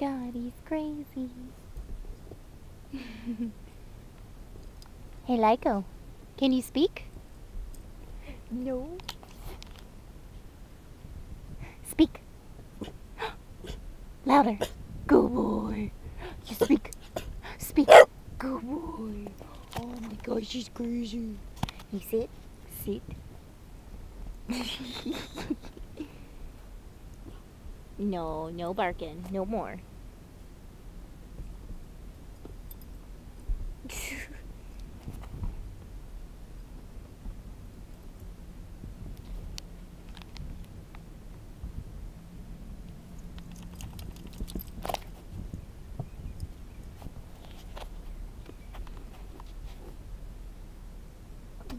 my god, he's crazy. Hey, Lieko, can you speak? No. Speak. Louder. Good boy. You speak. Speak. Good boy. Oh my gosh, she's crazy. You sit. Sit. No, no barking. No more.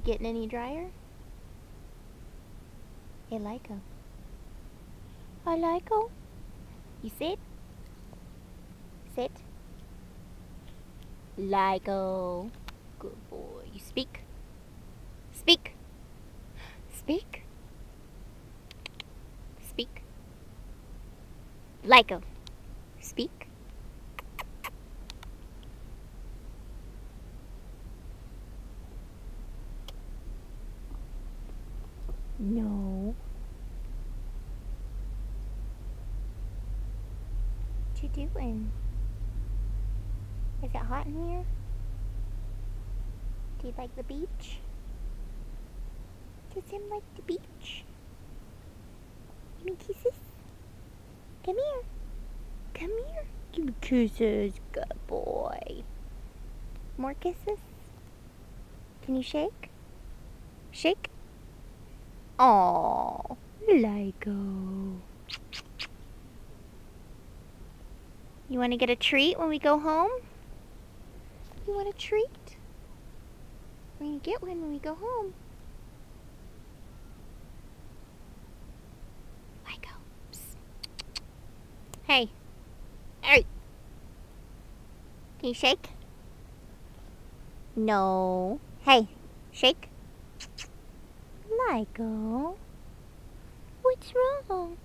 Getting any drier? Hey, Lieko. Hi, Lieko. You sit? Sit. Lieko. Good boy. You speak? Speak. Speak. Speak. Lieko. Speak. No. What you doing? Is it hot in here? Do you like the beach? Does him like the beach? Give me kisses. Come here. Come here. Give me kisses. Good boy. More kisses? Can you shake? Shake? Oh, Lieko. You want to get a treat when we go home? You want a treat? We're going to get one when we go home. Lieko. Hey. Hey. Can you shake? No. Hey. Shake. Lieko, what's wrong?